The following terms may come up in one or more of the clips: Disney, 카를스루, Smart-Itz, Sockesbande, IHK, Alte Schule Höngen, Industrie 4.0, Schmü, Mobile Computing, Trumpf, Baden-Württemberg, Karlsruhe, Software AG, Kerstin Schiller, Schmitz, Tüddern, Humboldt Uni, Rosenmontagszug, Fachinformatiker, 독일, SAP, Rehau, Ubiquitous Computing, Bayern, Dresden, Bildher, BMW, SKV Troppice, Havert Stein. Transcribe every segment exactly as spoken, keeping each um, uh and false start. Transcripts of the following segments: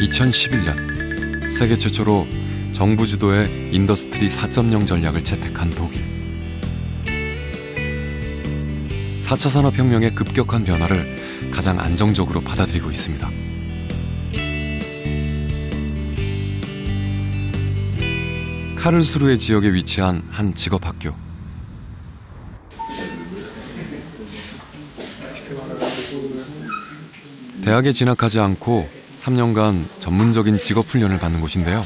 이천십일 년 세계 최초로 정부 주도의 인더스트리 사 점 영 전략을 채택한 독일. 사 차 산업혁명의 급격한 변화를 가장 안정적으로 받아들이고 있습니다. 카를스루해 지역에 위치한 한 직업학교. 대학에 진학하지 않고 삼 년간 전문적인 직업훈련을 받는 곳인데요.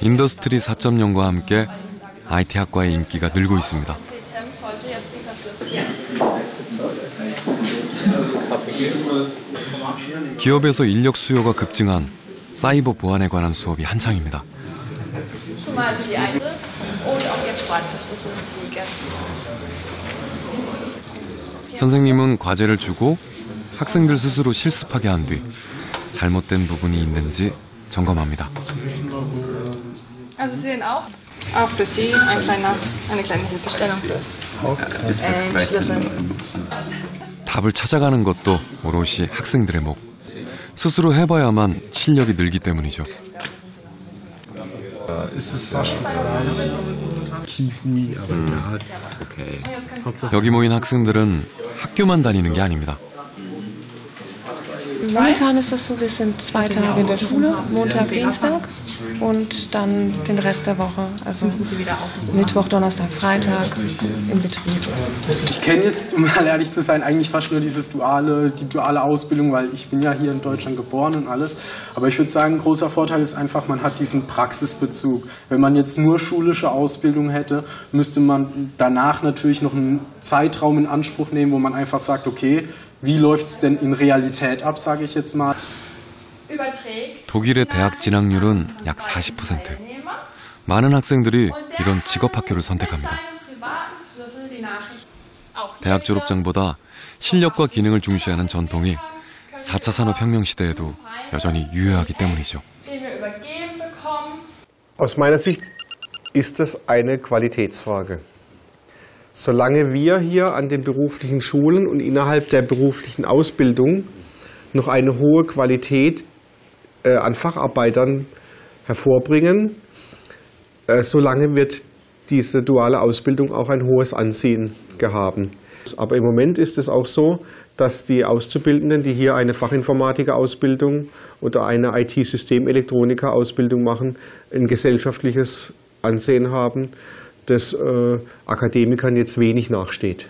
인더스트리 사 점 영과 함께 아이티 학과의 인기가 늘고 있습니다. 기업에서 인력 수요가 급증한 사이버 보안에 관한 수업이 한창입니다. 선생님은 과제를 주고 학생들 스스로 실습하게 한 뒤 잘못된 부분이 있는지 점검합니다. 답을 찾아가는 것도 오롯이 학생들의 몫. 스스로 해봐야만 실력이 늘기 때문이죠. 여기 모인 학생들은 학교만 다니는 게 아닙니다. Momentan ist es so, wir sind zwei Tage in der Schule, Montag, Dienstag und dann den Rest der Woche, also Mittwoch, Donnerstag, Freitag im Betrieb. Ich kenne jetzt, um mal ehrlich zu sein, eigentlich fast nur dieses duale, die duale Ausbildung, weil ich bin ja hier in Deutschland geboren und alles. Aber ich würde sagen, ein großer Vorteil ist einfach, man hat diesen Praxisbezug. Wenn man jetzt nur schulische Ausbildung hätte, müsste man danach natürlich noch einen Zeitraum in Anspruch nehmen, wo man einfach sagt, okay, wie läuft's denn in Realität ab, sage ich jetzt mal. 독일의 대학 진학률은 약 사십 퍼센트. 많은 학생들이 이런 직업학교를 선택합니다. 대학 졸업장보다 실력과 기능을 중시하는 전통이 사 차 산업혁명 시대에도 여전히 유효하기 때문이죠. Aus meiner Sicht ist es eine Qualitätsfrage. Solange wir hier an den beruflichen Schulen und innerhalb der beruflichen Ausbildung noch eine hohe Qualität äh, an Facharbeitern hervorbringen, äh, solange wird diese duale Ausbildung auch ein hohes Ansehen haben. Aber im Moment ist es auch so, dass die Auszubildenden, die hier eine Fachinformatiker-Ausbildung oder eine I T-Systemelektroniker-Ausbildung machen, ein gesellschaftliches Ansehen haben, das äh, Akademikern jetzt wenig nachsteht.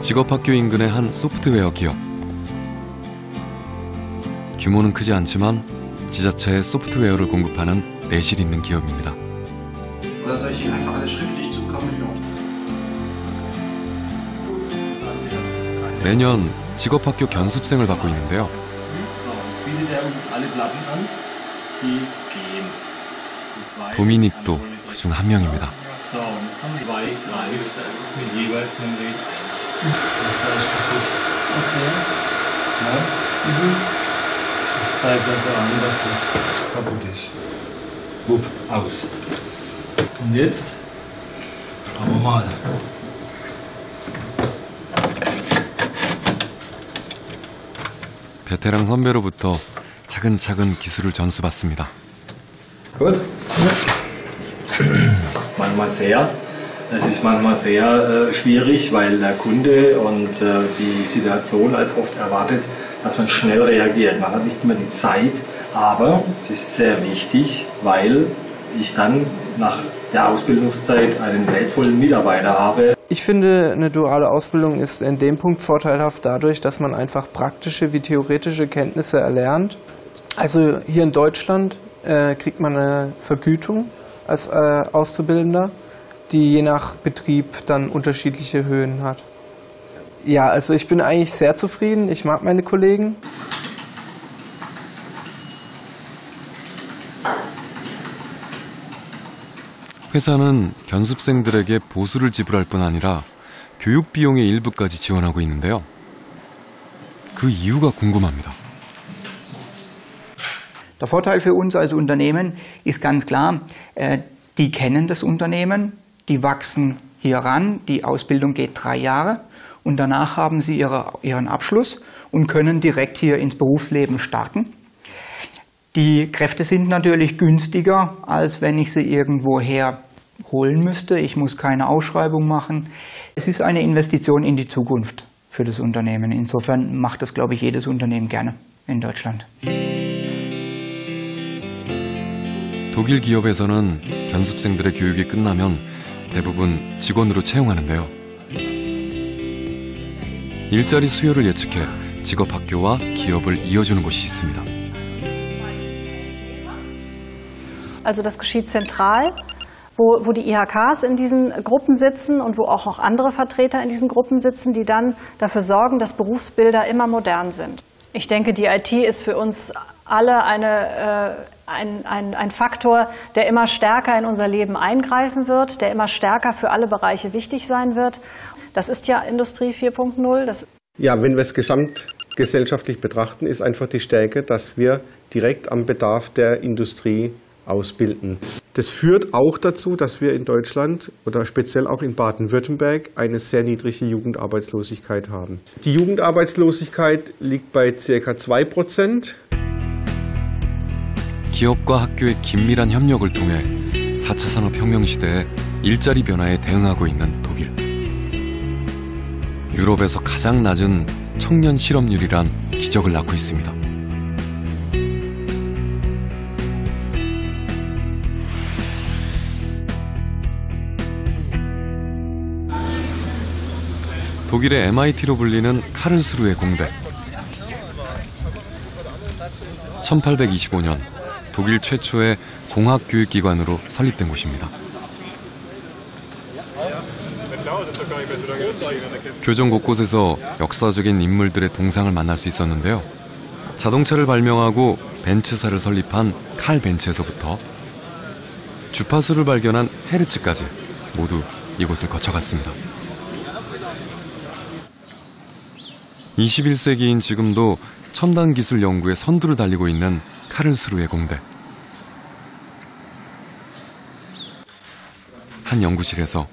직업학교 인근의 한 소프트웨어 기업. 규모는 크지 않지만 지자체에 소프트웨어를 공급하는 내실 있는 기업입니다. 매년 직업학교 견습생을 받고 있는데요. 도미닉도 그중 한 명입니다. 베테랑 선배로부터 차근차근 기술을 전수받습니다. Gut. Manchmal sehr. Es ist manchmal sehr äh, schwierig, weil der Kunde und äh, die Situation als oft erwartet, dass man schnell reagiert. Man hat nicht immer die Zeit, aber es ist sehr wichtig, weil ich dann nach der Ausbildungszeit einen wertvollen Mitarbeiter habe. Ich finde, eine duale Ausbildung ist in dem Punkt vorteilhaft dadurch, dass man einfach praktische wie theoretische Kenntnisse erlernt. Also hier in Deutschland kriegt man eine Vergütung als Auszubildender, die je nach Betrieb dann unterschiedliche Höhen hat. Ja, also ich bin eigentlich sehr zufrieden. Ich mag meine Kollegen. 회사는 견습생들에게 보수를 지불할 뿐 아니라 교육 비용의 일부까지 지원하고 있는데요. 그 이유가 궁금합니다. Der Vorteil für uns als Unternehmen ist ganz klar, die kennen das Unternehmen, die wachsen hier ran, die Ausbildung geht drei Jahre und danach haben sie ihre, ihren Abschluss und können direkt hier ins Berufsleben starten. Die Kräfte sind natürlich günstiger, als wenn ich sie irgendwoher holen müsste. Ich muss keine Ausschreibung machen. Es ist eine Investition in die Zukunft für das Unternehmen. Insofern macht das, glaube ich, jedes Unternehmen gerne in Deutschland. 독일 기업에서는 견습생들의 교육이 끝나면 대부분 직원으로 채용하는데요. 일자리 수요를 예측해 직업학교와 기업을 이어주는 곳이 있습니다. Also das geschieht zentral, wo, wo die I H Ks in diesen Gruppen sitzen und wo auch noch andere Vertreter in diesen Gruppen sitzen, die dann dafür sorgen, dass Berufsbilder immer modern sind. Ich denke, die I T ist für uns alle eine, äh, ein, ein, ein Faktor, der immer stärker in unser Leben eingreifen wird, der immer stärker für alle Bereiche wichtig sein wird. Das ist ja Industrie vier Punkt null. Ja, wenn wir es gesamtgesellschaftlich betrachten, ist einfach die Stärke, dass wir direkt am Bedarf der Industrie ausbilden. Das führt auch dazu, dass wir in Deutschland oder speziell auch in Baden-Württemberg eine sehr niedrige Jugendarbeitslosigkeit haben. Die Jugendarbeitslosigkeit liegt bei ca. zwei Prozent. 기업과 학교의 긴밀한 협력을 통해 사 차 산업혁명 시대의 일자리 변화에 대응하고 있는 독일. 유럽에서 가장 낮은 청년 실업률이란 기적을 낳고 있습니다. 독일의 엠 아이 티로 불리는 카를스루의 공대. 천팔백이십오 년 독일 최초의 공학교육기관으로 설립된 곳입니다. 교정 곳곳에서 역사적인 인물들의 동상을 만날 수 있었는데요. 자동차를 발명하고 벤츠사를 설립한 칼 벤츠에서부터 주파수를 발견한 헤르츠까지 모두 이곳을 거쳐갔습니다. 이십일 세기인 지금도 첨단 기술 연구의 선두를 달리고 있는 카를스루의 공대. 한 연구실에서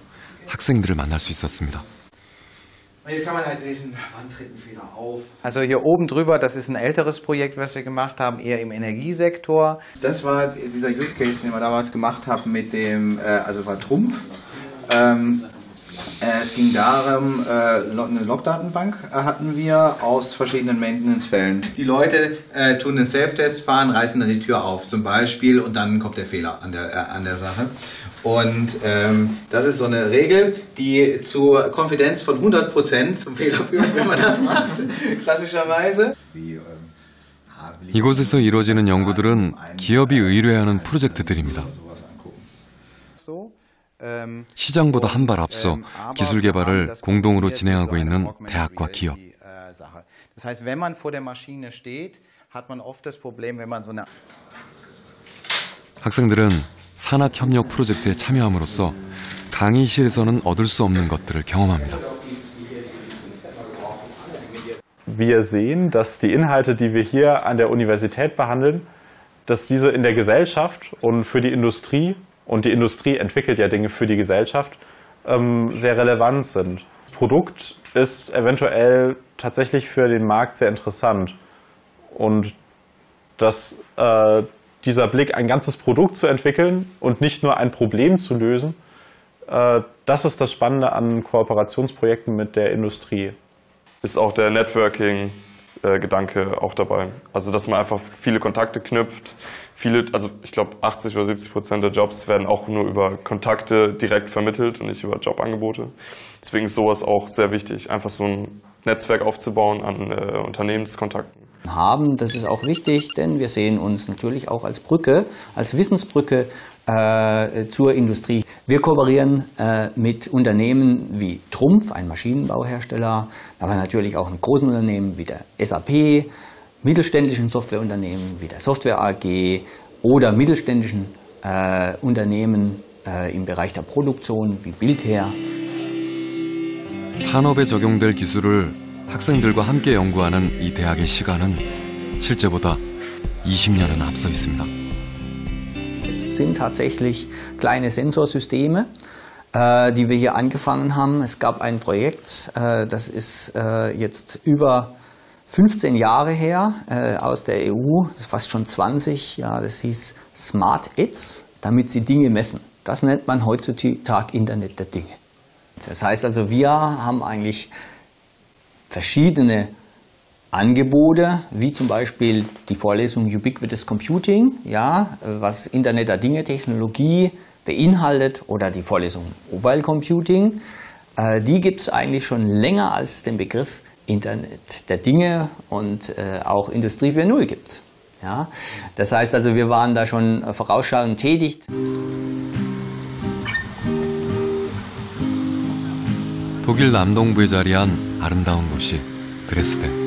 학생들을 만날 수 있었습니다. Also hier oben drüber, das ist ein älteres Projekt, was wir gemacht haben, eher im Energiesektor. Das war dieser Use Case, den wir damals gemacht haben mit dem, also war Trumpf. Ähm, Es ging darum, eine Logdatenbank hatten wir aus verschiedenen Maintenance-Fällen. Die Leute tun einen Self-Test, fahren, reißen dann die Tür auf zum Beispiel und dann kommt der Fehler an der, an der Sache. Und ähm, das ist so eine Regel, die zur Konfidenz von hundert Prozent zum Fehler führt, wenn man das macht, klassischerweise. 이곳에서 이루어지는 연구들은 기업이 의뢰하는 프로젝트들입니다. 시장보다 한 발 앞서 기술 개발을 공동으로 진행하고 있는 대학과 기업. 학생들은 산학협력 프로젝트에 참여함으로써 강의실에서는 얻을 수 없는 것들을 경험합니다. Wir sehen, dass die Inhalte, die wir hier an der Universität behandeln, dass diese in der Gesellschaft und für die Industrie und die Industrie entwickelt ja Dinge für die Gesellschaft, ähm, sehr relevant sind. Das Produkt ist eventuell tatsächlich für den Markt sehr interessant. Und dass äh, dieser Blick, ein ganzes Produkt zu entwickeln und nicht nur ein Problem zu lösen, äh, das ist das Spannende an Kooperationsprojekten mit der Industrie. Ist auch der Networking-Gedanke auch dabei. Also, dass man einfach viele Kontakte knüpft. Viele, also ich glaube achtzig oder siebzig Prozent der Jobs werden auch nur über Kontakte direkt vermittelt und nicht über Jobangebote. Deswegen ist sowas auch sehr wichtig, einfach so ein Netzwerk aufzubauen an äh, Unternehmenskontakten. Haben, das ist auch wichtig, denn wir sehen uns natürlich auch als Brücke, als Wissensbrücke äh, zur Industrie. Wir kooperieren äh, mit Unternehmen wie Trumpf, ein Maschinenbauhersteller, aber natürlich auch mit großen Unternehmen wie der S A P, mittelständischen Softwareunternehmen wie der Software A G oder mittelständischen äh, Unternehmen äh, im Bereich der Produktion wie Bildher. 산업에 적용될 기술을 학생들과 함께 연구하는 이 대학의 시간은 실제보다 이십 년은 앞서 있습니다. Es sind tatsächlich kleine Sensorsysteme, äh, die wir hier angefangen haben. Es gab ein Projekt, äh, das ist äh, jetzt über fünfzehn Jahre her äh, aus der E U, fast schon zwanzig, ja, das hieß Smart-Itz, damit sie Dinge messen. Das nennt man heutzutage Internet der Dinge. Das heißt also, wir haben eigentlich verschiedene Angebote, wie zum Beispiel die Vorlesung Ubiquitous Computing, ja, was Internet der Dinge, Technologie beinhaltet, oder die Vorlesung Mobile Computing. Äh, die gibt es eigentlich schon länger, als es den Begriff Internet der Dinge und äh, auch Industrie vier Punkt null gibt. Ja. Das heißt also, wir waren da schon vorausschauend tätig. 독일 남동부에 자리한 아름다운 도시 드레스덴.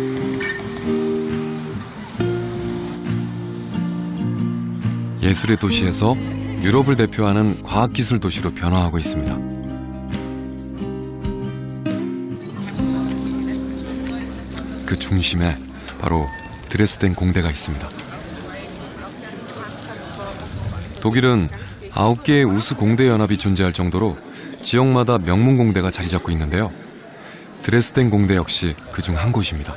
예술의 도시에서 유럽을 대표하는 과학기술 도시로 변화하고 있습니다. 그 중심에 바로 드레스덴 공대가 있습니다. 독일은 아홉 개의 우수 공대 연합이 존재할 정도로 지역마다 명문 공대가 자리 잡고 있는데요. 드레스덴 공대 역시 그중 한 곳입니다.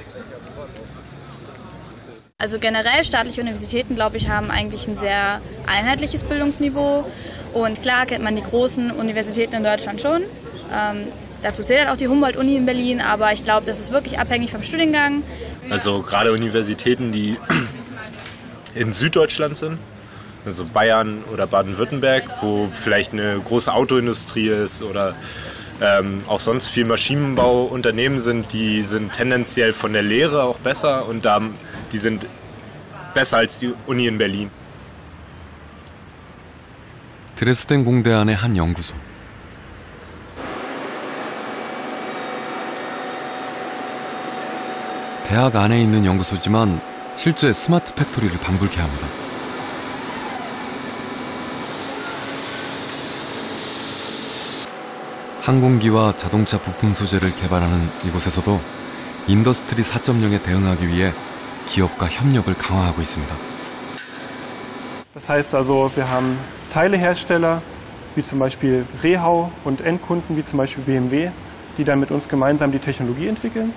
Also generell staatliche Universitäten, glaube ich, haben eigentlich ein sehr einheitliches Bildungsniveau. Und klar kennt man die großen Universitäten in Deutschland schon. Ähm, dazu zählt auch die Humboldt Uni in Berlin, aber ich glaube, das ist wirklich abhängig vom Studiengang. Also gerade Universitäten, die in Süddeutschland sind, also Bayern oder Baden-Württemberg, wo vielleicht eine große Autoindustrie ist oder Ähm, auch sonst viel Maschinenbauunternehmen sind, die sind tendenziell von der Lehre auch besser und da, die sind besser als die Uni in Berlin. 드레스덴 공대 안의 한 연구소. 대학 안에 있는 연구소지만 실제 스마트 팩토리를 방불케 합니다. 항공기와 자동차 부품 소재를 개발하는 이곳에서도 인더스트리 사 점 영에 대응하기 위해 기업과 협력을 강화하고 있습니다. Das heißt also, wir haben Teilehersteller wie zum Beispiel Rehau und Endkunden wie zum Beispiel B M W, die dann mit uns gemeinsam die Technologie entwickeln.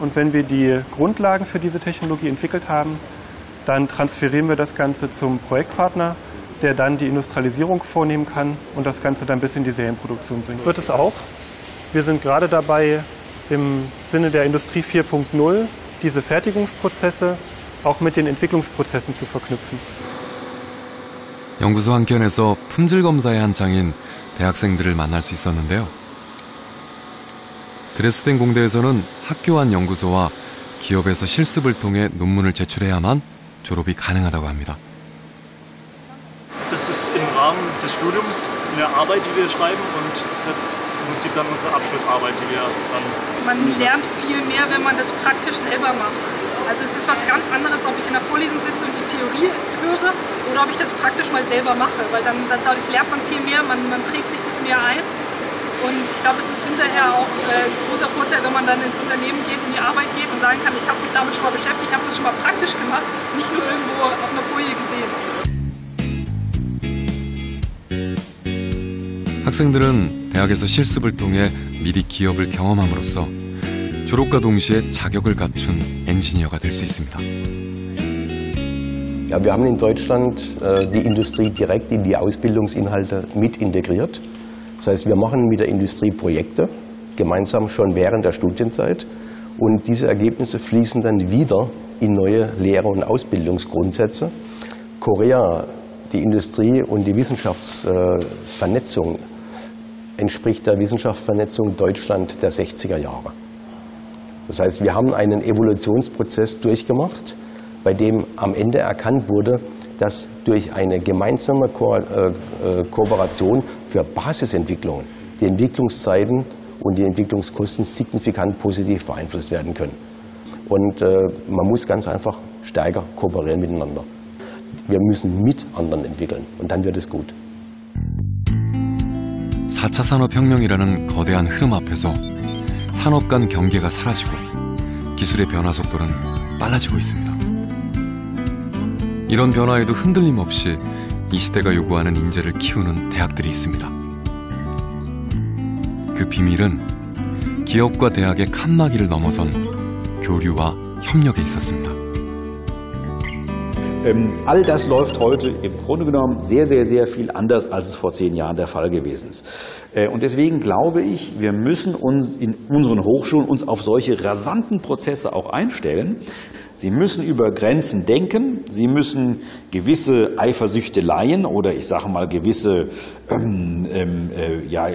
Und wenn wir die Grundlagen für diese Technologie entwickelt haben, dann transferieren wir das Ganze zum Projektpartner, der dann die Industrialisierung vornehmen kann und das Ganze dann bis in die Serienproduktion bringt. Wird es auch. Wir sind gerade dabei, im Sinne der Industrie vier Punkt null diese Fertigungsprozesse auch mit den Entwicklungsprozessen zu verknüpfen. 연구소 한켠에서 품질 검사의 한창인 대학생들을 만날 수 있었는데요. 드레스덴 공대에서는 학교 안 연구소와 기업에서 실습을 통해 논문을 제출해야만 졸업이 가능하다고 합니다. Das ist im Rahmen des Studiums eine Arbeit, die wir schreiben und das ist im Prinzip dann unsere Abschlussarbeit, die wir dann... Man lernt viel mehr, wenn man das praktisch selber macht. Also es ist was ganz anderes, ob ich in der Vorlesung sitze und die Theorie höre oder ob ich das praktisch mal selber mache, weil dann, dann dadurch lernt man viel mehr, man, man prägt sich das mehr ein und ich glaube, es ist hinterher auch äh, ein großer Vorteil, wenn man dann ins Unternehmen geht, in die Arbeit geht und sagen kann, ich habe mich damit schon mal beschäftigt, ich habe das schon mal praktisch gemacht, nicht nur irgendwo auf einer Folie gesehen. 학생들은 대학에서 실습을 통해 미리 기업을 경험함으로써 졸업과 동시에 자격을 갖춘 엔지니어가 될 수 있습니다. Ja, wir haben in Deutschland äh, die Industrie direkt in die Ausbildungsinhalte mit integriert. Das heißt, wir machen mit der Industrie Projekte gemeinsam schon während der Studienzeit und diese Ergebnisse fließen dann wieder in neue Lehre- und Ausbildungsgrundsätze. Korea, die Industrie und die Wissenschaftsvernetzung entspricht der Wissenschaftsvernetzung Deutschland der sechziger Jahre. Das heißt, wir haben einen Evolutionsprozess durchgemacht, bei dem am Ende erkannt wurde, dass durch eine gemeinsame Ko äh, Kooperation für Basisentwicklungen die Entwicklungszeiten und die Entwicklungskosten signifikant positiv beeinflusst werden können. Und äh, man muss ganz einfach stärker kooperieren miteinander. Wir müssen mit anderen entwickeln und dann wird es gut. 사 차 산업혁명이라는 거대한 흐름 앞에서 산업 간 경계가 사라지고 기술의 변화 속도는 빨라지고 있습니다. 이런 변화에도 흔들림 없이 이 시대가 요구하는 인재를 키우는 대학들이 있습니다. 그 비밀은 기업과 대학의 칸막이를 넘어선 교류와 협력에 있었습니다. All das läuft heute im Grunde genommen sehr, sehr, sehr viel anders, als es vor zehn Jahren der Fall gewesen ist. Und deswegen glaube ich, wir müssen uns in unseren Hochschulen uns auf solche rasanten Prozesse auch einstellen. Sie müssen über Grenzen denken, sie müssen gewisse Eifersüchteleien oder ich sage mal gewisse ähm, äh, ja,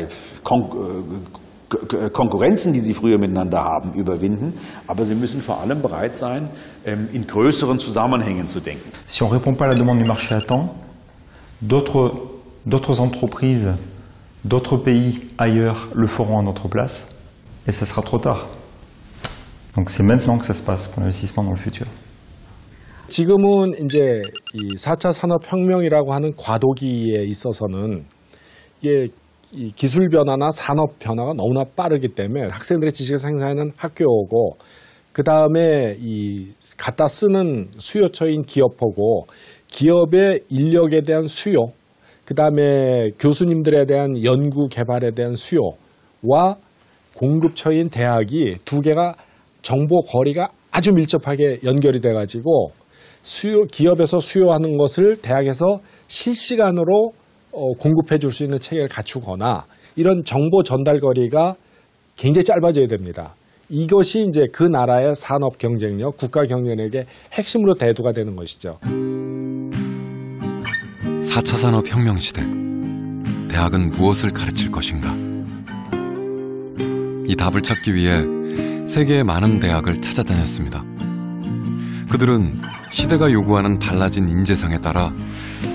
Kon äh, Konkurrenzen, die sie früher miteinander haben, überwinden. Aber sie müssen vor allem bereit sein, ähm, in größeren Zusammenhängen zu denken. Si on répond pas à la demande du marché à temps, d'autres d'autres entreprises, d'autres pays ailleurs le feront à notre place, et ça sera trop tard. Donc c'est maintenant que ça se passe pour l'investissement dans le futur. 지금은 이제 이 사 차 산업혁명이라고 하는 과도기에 있어서는 이게 이 기술 변화나 산업 변화가 너무나 빠르기 때문에 학생들의 지식을 생산하는 학교고 그 다음에 이 갖다 쓰는 수요처인 기업하고 기업의 인력에 대한 수요, 그 다음에 교수님들에 대한 연구 개발에 대한 수요와 공급처인 대학이 두 개가 정보 거리가 아주 밀접하게 연결이 돼가지고 수요, 기업에서 수요하는 것을 대학에서 실시간으로 어, 공급해 줄 수 있는 체계를 갖추거나 이런 정보 전달 거리가 굉장히 짧아져야 됩니다. 이것이 이제 그 나라의 산업 경쟁력, 국가 경쟁력의 핵심으로 대두가 되는 것이죠. 사 차 산업혁명 시대, 대학은 무엇을 가르칠 것인가? 이 답을 찾기 위해 세계의 많은 대학을 찾아다녔습니다. 그들은 시대가 요구하는 달라진 인재상에 따라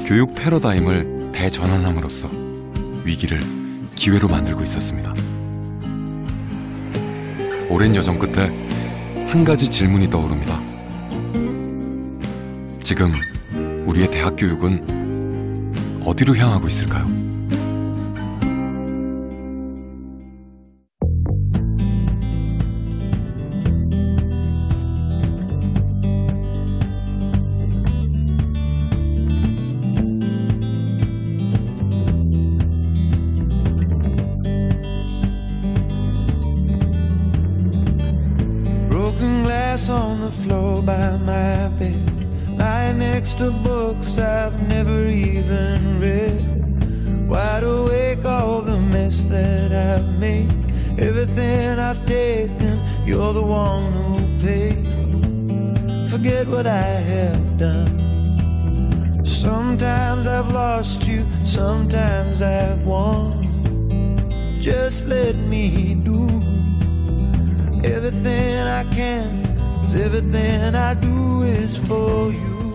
교육 패러다임을 대전환함으로써 위기를 기회로 만들고 있었습니다. 오랜 여정 끝에 한 가지 질문이 떠오릅니다. 지금 우리의 대학 교육은 어디로 향하고 있을까요? Everything I can, 'cause everything I do is for you.